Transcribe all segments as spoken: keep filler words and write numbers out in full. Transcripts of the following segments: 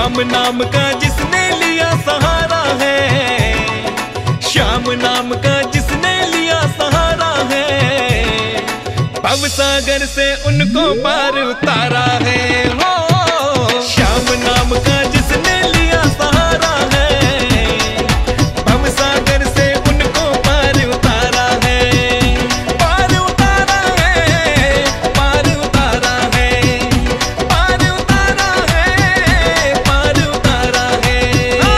श्याम नाम का जिसने लिया सहारा है, श्याम नाम का जिसने लिया सहारा है, भवसागर से उनको पार उतारा है। हो श्याम नाम का जिसने लिया सहारा है, भवसागर से उनको पार उतारा है, पार उतारा है, पार उतारा है, पार उतारा है, पार उतारा है।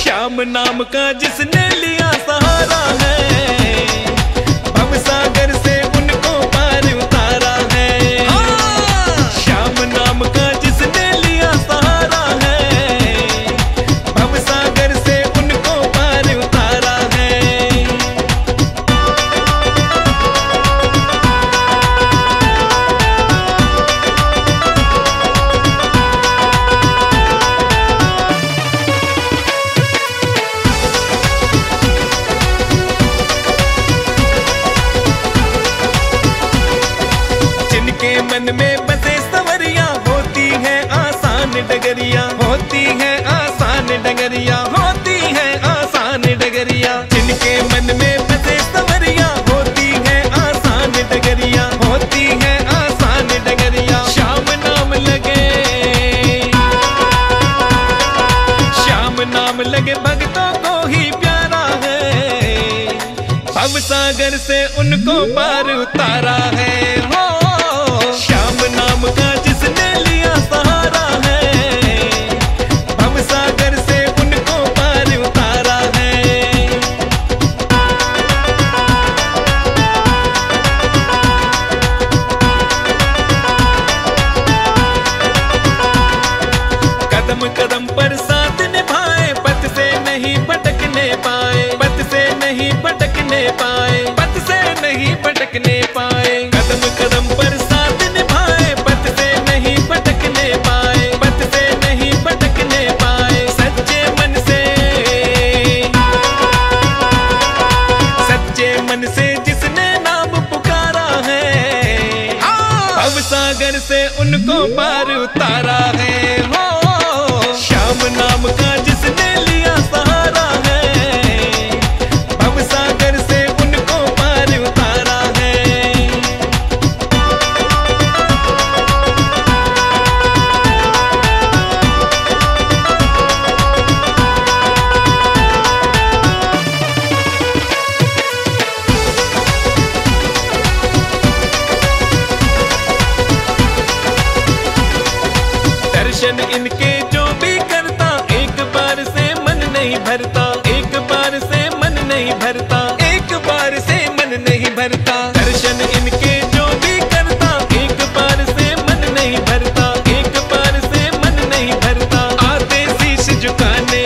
श्याम नाम का जिसने लिया सहारा है, मन में बसे सवरिया होती है आसान डगरिया, होती है आसान डगरिया, होती है आसान डगरिया, जिनके मन में बसे सवरिया होती है आसान डगरिया, होती है आसान डगरिया। श्याम नाम लगे, श्याम नाम लगे भक्तों को ही प्यारा है, भवसागर से उनको पार उतारा है। हो श्याम नाम का जिसने लिया सहारा है, भवसागर से उनको पार उतारा है। कदम कदम पर साथ निभाए, पथ से नहीं भटकने पाए, पथ से नहीं भटकने पाए, पथ से नहीं भटकने पाए, कदम कदम पर भवसागर से उनको पार उतारा है। हो श्याम नाम का जिसने लिया सहारा है, भवसागर से उनको पार उतारा है। इनके जो भी करता एक बार से मन नहीं भरता, एक बार से मन नहीं भरता, एक बार से मन नहीं भरता, दर्शन इनके जो भी करता एक बार से मन नहीं भरता, एक बार से मन नहीं भरता, आते शीश झुकाने,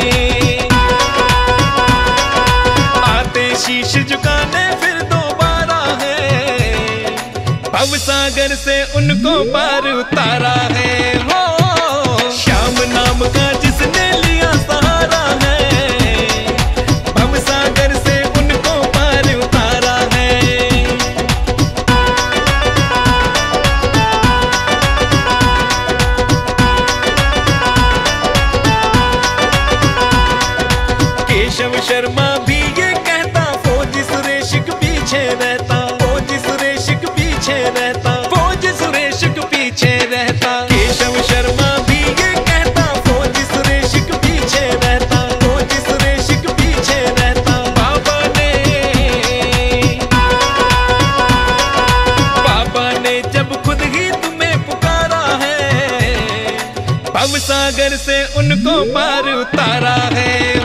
आते शीश झुकाने फिर दोबारा है, भवसागर से उनको पार उतारा है। हो श्याम नाम का जिसने लिया सहारा है, भवसागर से उनको पार उतारा है। केशव शर्मा भी ये कहता, फौजी सुरेश के पीछे रहता, फौजी सुरेश के पीछे रहता, फौजी सुरेश के पीछे रहता, केशव शर्मा भवसागर से उनको पार उतारा है।